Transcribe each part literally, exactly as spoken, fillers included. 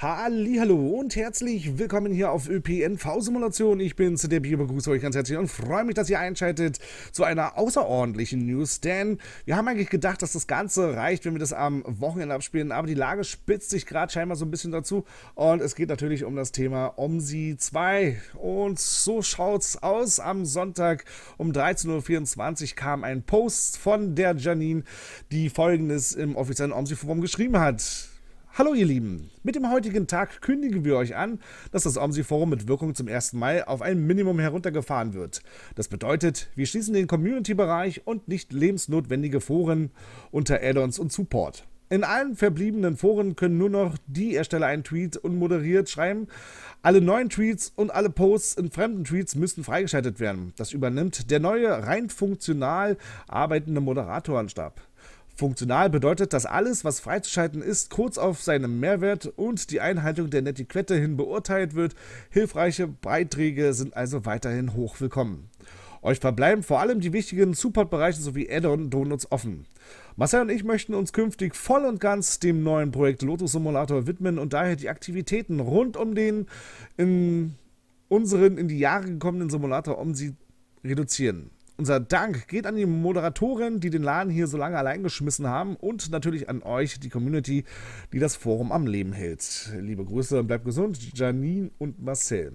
Hallihallo und herzlich willkommen hier auf ÖPNV Simulation. Ich bin C D B, begrüße euch ganz herzlich und freue mich, dass ihr einschaltet zu einer außerordentlichen News, denn wir haben eigentlich gedacht, dass das Ganze reicht, wenn wir das am Wochenende abspielen, aber die Lage spitzt sich gerade scheinbar so ein bisschen dazu und es geht natürlich um das Thema OMSI zwei und so schaut's aus. Am Sonntag um dreizehn Uhr vierundzwanzig kam ein Post von der Janine, die Folgendes im offiziellen OMSI-Forum geschrieben hat. Hallo ihr Lieben, mit dem heutigen Tag kündigen wir euch an, dass das OMSI-Forum mit Wirkung zum ersten Mai auf ein Minimum heruntergefahren wird. Das bedeutet, wir schließen den Community-Bereich und nicht lebensnotwendige Foren unter Add-ons und Support. In allen verbliebenen Foren können nur noch die Ersteller einen Tweet unmoderiert schreiben. Alle neuen Tweets und alle Posts in fremden Tweets müssen freigeschaltet werden. Das übernimmt der neue, rein funktional arbeitende Moderatorenstab. Funktional bedeutet, dass alles, was freizuschalten ist, kurz auf seinen Mehrwert und die Einhaltung der Netiquette hin beurteilt wird. Hilfreiche Beiträge sind also weiterhin hoch willkommen. Euch verbleiben vor allem die wichtigen Supportbereiche sowie Add-on-Donuts offen. Marcel und ich möchten uns künftig voll und ganz dem neuen Projekt Lotus Simulator widmen und daher die Aktivitäten rund um den in unseren in die Jahre gekommenen Simulator OMSI reduzieren. Unser Dank geht an die Moderatoren, die den Laden hier so lange allein geschmissen haben und natürlich an euch, die Community, die das Forum am Leben hält. Liebe Grüße und bleibt gesund, Janine und Marcel.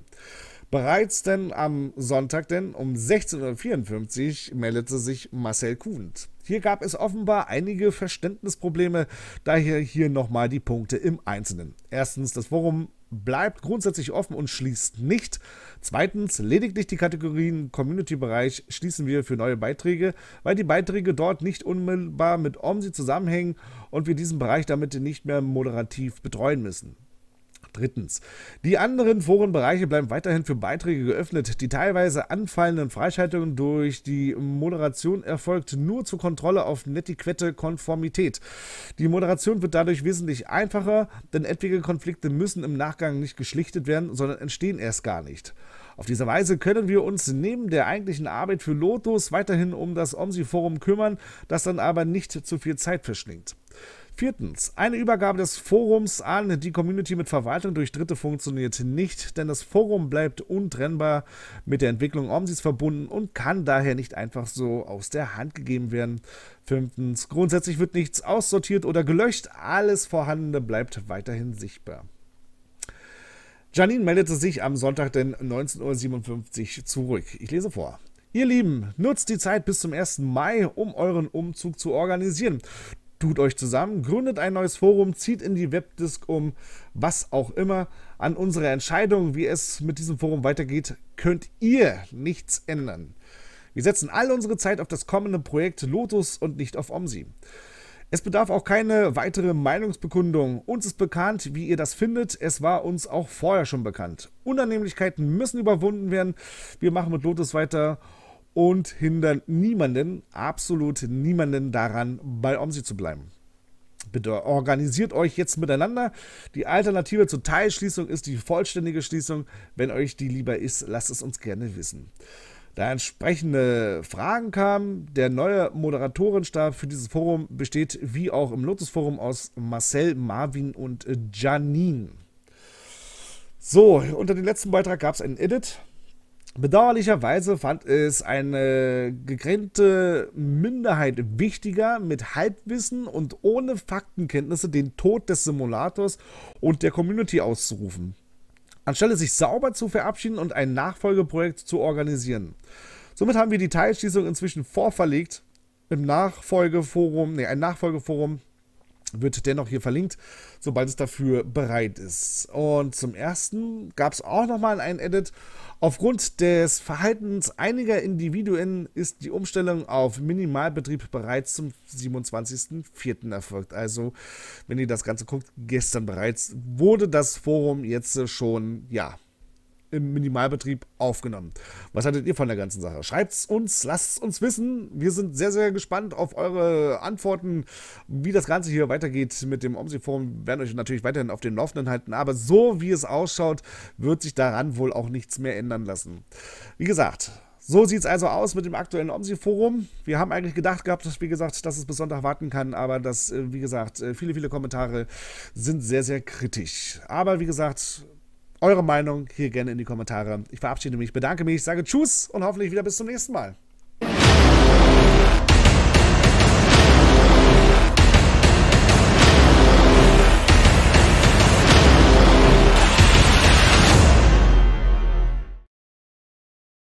Bereits denn am Sonntag denn um sechzehn Uhr vierundfünfzig meldete sich Marcel Kuhend. Hier gab es offenbar einige Verständnisprobleme, daher hier nochmal die Punkte im Einzelnen. Erstens, das Forum bleibt grundsätzlich offen und schließt nicht. Zweitens, lediglich die Kategorien Community-Bereich schließen wir für neue Beiträge, weil die Beiträge dort nicht unmittelbar mit OMSI zusammenhängen und wir diesen Bereich damit nicht mehr moderativ betreuen müssen. Drittens, die anderen Forenbereiche bleiben weiterhin für Beiträge geöffnet. Die teilweise anfallenden Freischaltungen durch die Moderation erfolgt nur zur Kontrolle auf Netiquette-Konformität. Die Moderation wird dadurch wesentlich einfacher, denn etwaige Konflikte müssen im Nachgang nicht geschlichtet werden, sondern entstehen erst gar nicht. Auf diese Weise können wir uns neben der eigentlichen Arbeit für Lotus weiterhin um das OMSI-Forum kümmern, das dann aber nicht zu viel Zeit verschlingt. Viertens, eine Übergabe des Forums an die Community mit Verwaltung durch Dritte funktioniert nicht, denn das Forum bleibt untrennbar mit der Entwicklung OMSIs verbunden und kann daher nicht einfach so aus der Hand gegeben werden. Fünftens, grundsätzlich wird nichts aussortiert oder gelöscht, alles Vorhandene bleibt weiterhin sichtbar. Janine meldete sich am Sonntag denn neunzehn Uhr siebenundfünfzig zurück. Ich lese vor. Ihr Lieben, nutzt die Zeit bis zum ersten Mai, um euren Umzug zu organisieren. Tut euch zusammen, gründet ein neues Forum, zieht in die Webdisk um, was auch immer. An unserer Entscheidung, wie es mit diesem Forum weitergeht, könnt ihr nichts ändern. Wir setzen all unsere Zeit auf das kommende Projekt Lotus und nicht auf OMSI. Es bedarf auch keine weitere Meinungsbekundung. Uns ist bekannt, wie ihr das findet. Es war uns auch vorher schon bekannt. Unannehmlichkeiten müssen überwunden werden. Wir machen mit Lotus weiter und hindern niemanden, absolut niemanden daran, bei OMSI zu bleiben. Bitte organisiert euch jetzt miteinander. Die Alternative zur Teilschließung ist die vollständige Schließung. Wenn euch die lieber ist, lasst es uns gerne wissen. Da entsprechende Fragen kamen, der neue Moderatorenstab für dieses Forum besteht wie auch im Lotus-Forum aus Marcel, Marvin und Janine. So, unter dem letzten Beitrag gab es einen Edit. Bedauerlicherweise fand es eine gekränkte Minderheit wichtiger, mit Halbwissen und ohne Faktenkenntnisse den Tod des Simulators und der Community auszurufen, anstelle sich sauber zu verabschieden und ein Nachfolgeprojekt zu organisieren. Somit haben wir die Teilschließung inzwischen vorverlegt. Im Nachfolgeforum, nee, ein Nachfolgeforum wird dennoch hier verlinkt, sobald es dafür bereit ist. Und zum ersten gab es auch nochmal einen Edit. Aufgrund des Verhaltens einiger Individuen ist die Umstellung auf Minimalbetrieb bereits zum siebenundzwanzigsten vierten erfolgt. Also, wenn ihr das Ganze guckt, gestern bereits wurde das Forum jetzt schon, ja, im Minimalbetrieb aufgenommen. Was haltet ihr von der ganzen Sache? Schreibt's uns, lasst es uns wissen. Wir sind sehr, sehr gespannt auf eure Antworten, wie das Ganze hier weitergeht mit dem OMSI-Forum. Wir werden euch natürlich weiterhin auf dem Laufenden halten, aber so wie es ausschaut, wird sich daran wohl auch nichts mehr ändern lassen. Wie gesagt, So sieht es also aus mit dem aktuellen OMSI-Forum. Wir haben eigentlich gedacht gehabt, dass, wie gesagt, dass es bis Sonntag warten kann, aber das, wie gesagt, viele, viele Kommentare sind sehr, sehr kritisch. Aber wie gesagt, eure Meinung hier gerne in die Kommentare. Ich verabschiede mich, bedanke mich, sage Tschüss und hoffentlich wieder bis zum nächsten Mal.